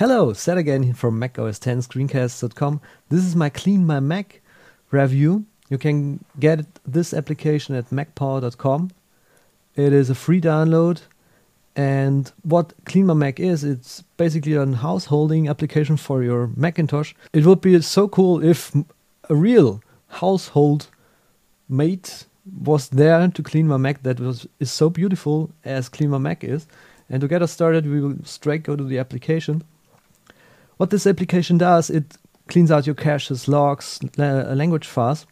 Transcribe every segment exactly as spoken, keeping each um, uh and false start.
Hello, Seth again from Mac O S X Screencasts dot com. This is my Clean My Mac review. You can get this application at mac power dot com. It is a free download. And what Clean My Mac is, it's basically a householding application for your Macintosh. It would be so cool if a real household mate was there to clean my Mac. That was is so beautiful as Clean My Mac is. And to get us started, we will straight go to the application. What this application does, it cleans out your caches, logs, la language files,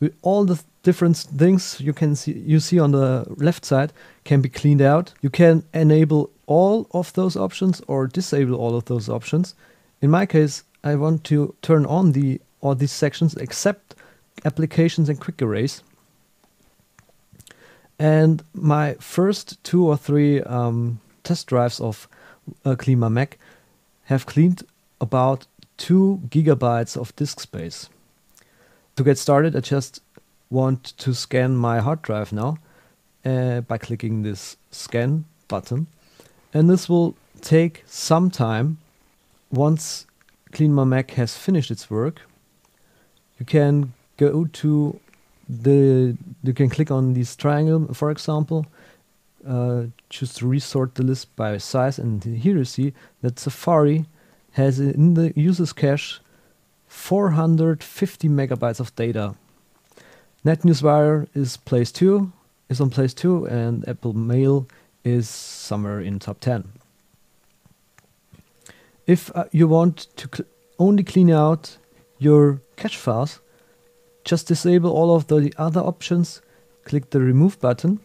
with all the th different things you can see you see on the left side can be cleaned out. You can enable all of those options or disable all of those options. In my case, I want to turn on the all these sections except applications and quick erase. And my first two or three um, test drives of uh, Clean My Mac have cleaned about two gigabytes of disk space. To get started, I just want to scan my hard drive now uh, by clicking this scan button, and this will take some time. Once Clean My Mac has finished its work, you can go to the you can click on this triangle, for example. Uh, choose to resort the list by size, and here you see that Safari has in the user's cache four hundred fifty megabytes of data. NetNewsWire is place two, is on place two, and Apple Mail is somewhere in top ten. If uh, you want to cl only clean out your cache files, just disable all of the other options. Click the remove button.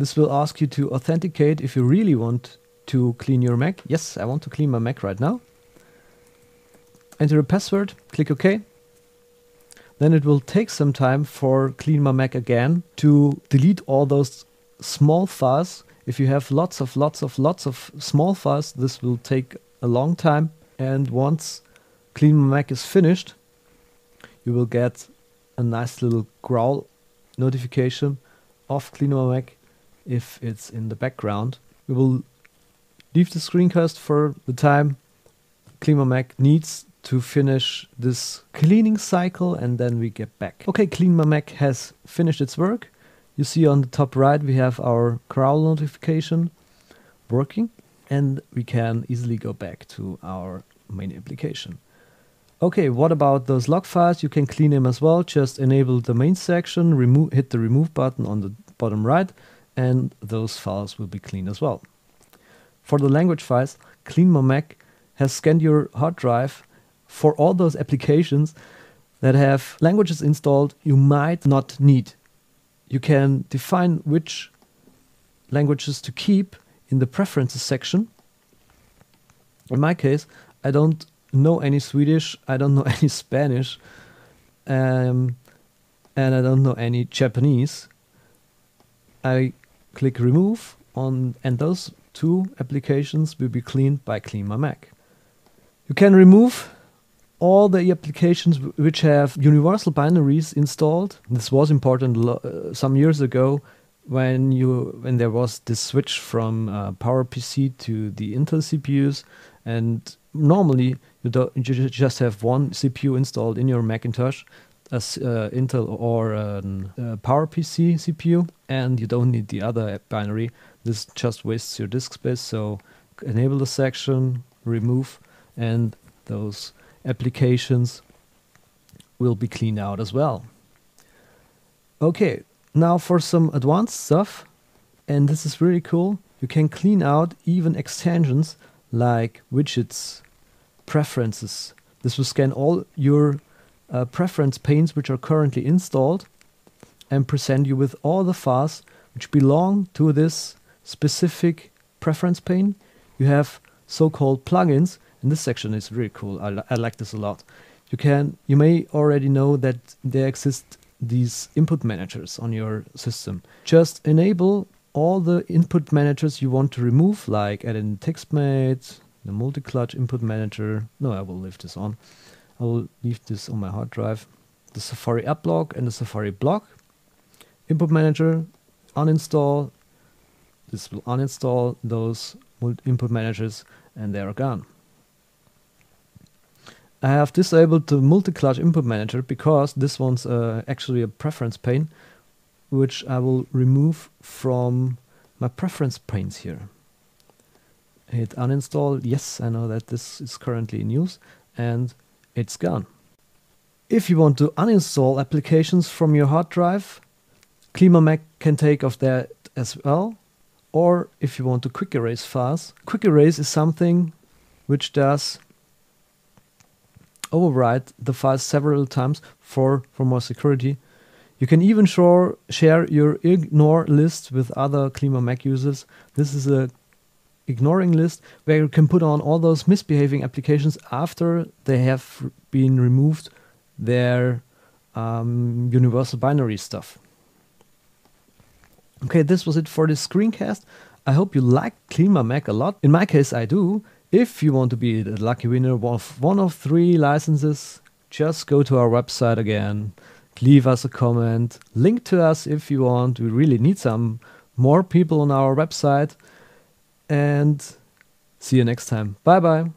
This will ask you to authenticate if you really want to clean your Mac. Yes, I want to clean my Mac right now. Enter a password, click OK. Then it will take some time for Clean My Mac again to delete all those small files. If you have lots of lots of lots of small files, this will take a long time. And once Clean My Mac is finished, you will get a nice little growl notification of Clean My Mac. If it's in the background, we will leave the screencast for the time. Clean My Mac needs to finish this cleaning cycle, and then we get back. Okay, Clean My Mac has finished its work. You see on the top right we have our growl notification working, and we can easily go back to our main application. Okay, what about those log files? You can clean them as well. Just enable the main section, remove, hit the remove button on the bottom right, and those files will be cleaned as well. For the language files, Clean My Mac has scanned your hard drive for all those applications that have languages installed you might not need. You can define which languages to keep in the preferences section. In my case, I don't know any Swedish, I don't know any Spanish, um, and I don't know any Japanese. I click remove on, and those two applications will be cleaned by Clean My Mac. You can remove all the applications which have universal binaries installed. This was important uh, some years ago when you when there was this switch from uh, PowerPC to the Intel C P Us, and normally you, don't, you just have one C P U installed in your Macintosh, as uh, Intel or um, uh, PowerPC C P U, and you don't need the other binary. This just wastes your disk space. So enable the section, remove, and those applications will be cleaned out as well. Okay, now for some advanced stuff, and this is really cool. You can clean out even extensions like widgets, preferences. This will scan all your Uh, preference panes which are currently installed and present you with all the files which belong to this specific preference pane. You have so-called plugins, and this section is really cool. I, li I like this a lot. You can, you may already know that there exist these input managers on your system. Just enable all the input managers you want to remove, like add in TextMate, the multi-clutch input manager. No, I will leave this on. I will leave this on my hard drive. The Safari app block and the Safari block. Input manager, uninstall. This will uninstall those input managers, and they are gone. I have disabled the multi-clutch input manager because this one's uh, actually a preference pane, which I will remove from my preference panes here. Hit uninstall. Yes, I know that this is currently in use, and it's gone. If you want to uninstall applications from your hard drive, Clean My Mac can take off that as well. Or if you want to quick erase files, quick erase is something which does overwrite the files several times for, for more security. You can even share, share your ignore list with other Clean My Mac users. This is a ignoring list where you can put on all those misbehaving applications after they have been removed their um, universal binary stuff. Okay, this was it for this screencast. I hope you like Clean My Mac a lot. In my case, I do. If you want to be the lucky winner of one of three licenses, just go to our website again, leave us a comment, link to us if you want. We really need some more people on our website. And see you next time. Bye bye.